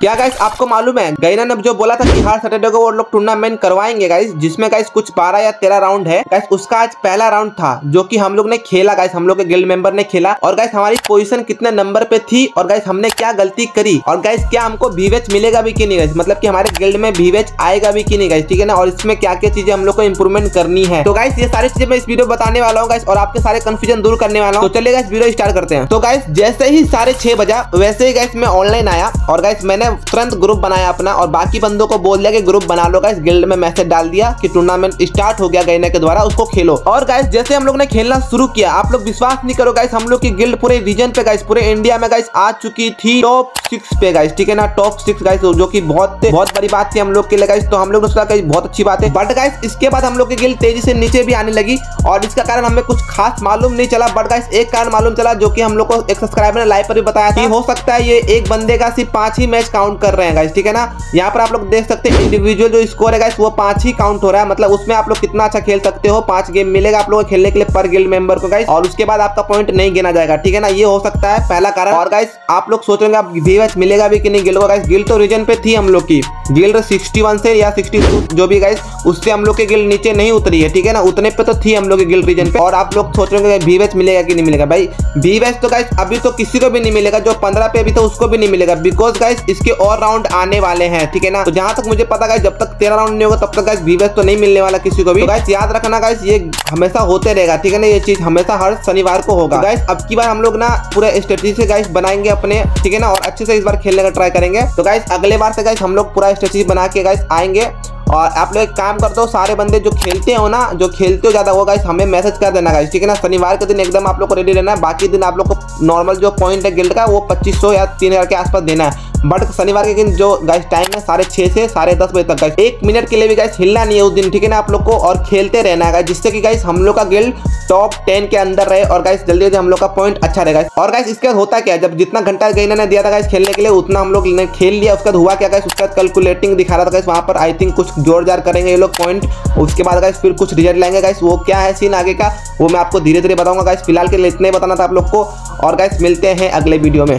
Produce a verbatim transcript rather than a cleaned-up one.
क्या गाइस आपको मालूम है गैना ने जो बोला था कि हर सैटरडे को वो लोग टूर्नामेंट करवाएंगे गाइस, जिसमें गाइस कुछ बारह या तेरह राउंड है गाइस, उसका आज पहला राउंड था जो कि हम लोग ने खेला गाइस, हम लोग के गिल्ड मेंबर ने खेला। और गाइस हमारी पोजीशन कितने नंबर पे थी और गाइस हमने क्या गलती करी और गाइस क्या हमको भीवेज मिलेगा भी की नहीं गाइस, मतलब की हमारे गिल्ड में भीवेज आएगा भी की नहीं गाइस, ठीक है ना। और इसमें क्या क्या चीजें हम लोग को इम्प्रूवमेंट करनी है, तो गाइस ये सारी चीजें मैं इस वीडियो बताने वाला हूँ गाइस और आपके सारे कंफ्यूजन दूर करने वाला हूँ। तो चलिए गाइस वीडियो स्टार्ट करते हैं। तो गाइस जैसे ही साढ़े छह बजा वैसे ही गाइस मैं ऑनलाइन आया और गाइस मैंने तुरंत ग्रुप बनाया अपना और बाकी बंदों को बोल दिया कि ग्रुप बना लो गाइस, गिल्ड में मैसेज डाल दिया कि टूर्नामेंट स्टार्ट हो गया गैना के द्वारा, उसको खेलो। और गाइस जैसे हम लोग ने खेलना शुरू किया, आप लोग विश्वास नहीं करो गाइस, हम लोग की गिल्ड पूरे रीजन पे गाइस, पूरे इंडिया में गाइस आ चुकी थी टॉप सिक्स पे गाइस, ठीक है ना, टॉप सिक्स गाइस, जो की बहुत बहुत बड़ी बात थी हम लोग के लिए गाइस। तो हम लोग ने सोचा गाइस बहुत अच्छी बात है, बट गाइस इसके बाद हम लोग की गिल्ड तेजी से नीचे भी आने लगी और इसका कारण हमें कुछ खास मालूम नहीं चला, बट गाइस एक कारण मालूम चला जो की हम लोग को एक सब्सक्राइबर ने लाइव पर भी बताया कि हो सकता है ये एक बंदे का सिर्फ पांच ही मैच काउंट कर रहे हैं गाइस, ठीक है ना। यहाँ पर आप लोग देख सकते हैं इंडिविजुअल जो स्कोर है गाइस वो पांच ही काउंट हो रहा है, मतलब उसमें आप लोग कितना अच्छा खेल सकते हो, पांच गेम मिलेगा आप लोग को खेलने के लिए पर गिल्ड मेंबर को गाइस, और उसके बाद आपका पॉइंट नहीं गिना जाएगा, ठीक है ना। ये हो सकता है पहला कारण। और गाइस आप लोग सोच रहे हैं भीवेज मिलेगा भी कि नहीं गिल्ड को गाइस, गिल्ड तो रीजन पे थी हम लोग की, गिल्ड सिक्सटी वन से या सिक्सटी टू जो भी गाइस, उससे हम लोग की गिल्ड नीचे नहीं उतरी है, ठीक है ना, उतने पे तो थी हम लोग की गिल्ड रीजन पे। और आप लोग सोच रहे हैं भीवेज मिलेगा कि नहीं मिलेगा, भाई भीवेज तो गाइस अभी तो किसी को भी नहीं मिलेगा, जो पंद्रह पे भी था उसको भी नहीं मिलेगा, बिकॉज गाइस इसके और राउंड आने वाले हैं, ठीक है ना। तो जहां तक मुझे पता गाइस जब तक तेरह राउंड नहीं होगा तब तक गाइस भीवेज तो नहीं मिलने वाला किसी को भी। तो गाइस याद रखना गाइस ये हमेशा होते रहेगा, ठीक है ना, ये चीज हमेशा हर शनिवार को होगा। तो गाइस अब की बार हम लोग ना पूरा स्ट्रेटजी से गाइस बनाएंगे अपने, ठीक है ना, और अच्छे से इस बार खेलने का ट्राई करेंगे। तो गाइस अगले बार से गाइस हम लोग पूरा स्ट्रेटजी बना के गाइस आएंगे। और आप लोग एक काम करते हो, सारे बंदे जो खेलते हो ना, जो खेलते हो ज्यादा वो गाइस हमें मैसेज कर देना गाइस, ठीक है ना। शनिवार के दिन एकदम आप लोग को रेडी रहना है, बाकी दिन आप लोग को नॉर्मल जो पॉइंट है गिल्ड का वो पच्चीस सौ या तीन हज़ार के आसपास देना है। बट शनिवार के दिन जो गाइस टाइम है साढ़े छः से साढ़े दस बजे तक गाइस, एक मिनट के लिए भी गाइस हिलना नहीं है उस दिन, ठीक है ना, आप लोग को, और खेलते रहना है गाइस, जिससे कि गाइस हम लोग का गिल्ड टॉप टेन के अंदर रहे और गाइस जल्दी जल्दी हम लोग का पॉइंट अच्छा रहेगा। और गाइस इसके बाद होता क्या है, जब जितना घंटा गैना ने दिया था गाइस खेलने के लिए उतना हम लोग ने खेल लिया। उसके बाद हुआ क्या गाइस, उसके बाद कैलकुलेटिंग दिखा रहा था गाइस, वहाँ पर आई थिंक कुछ जोरदार करेंगे ये लोग पॉइंट, उसके बाद गाइस फिर कुछ रिजल्ट लाएंगे गाइस, वो क्या है सीन आगे का वो मैं आपको धीरे धीरे बताऊंगा गाइस। फिलहाल के लिए इतने बताना था आप लोग को, और गाइस मिलते हैं अगले वीडियो में।